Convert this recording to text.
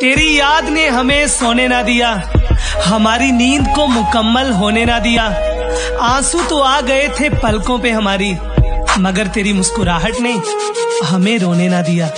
तेरी याद ने हमें सोने ना दिया, हमारी नींद को मुकम्मल होने ना दिया। आंसू तो आ गए थे पलकों पे हमारी, मगर तेरी मुस्कुराहट ने हमें रोने ना दिया।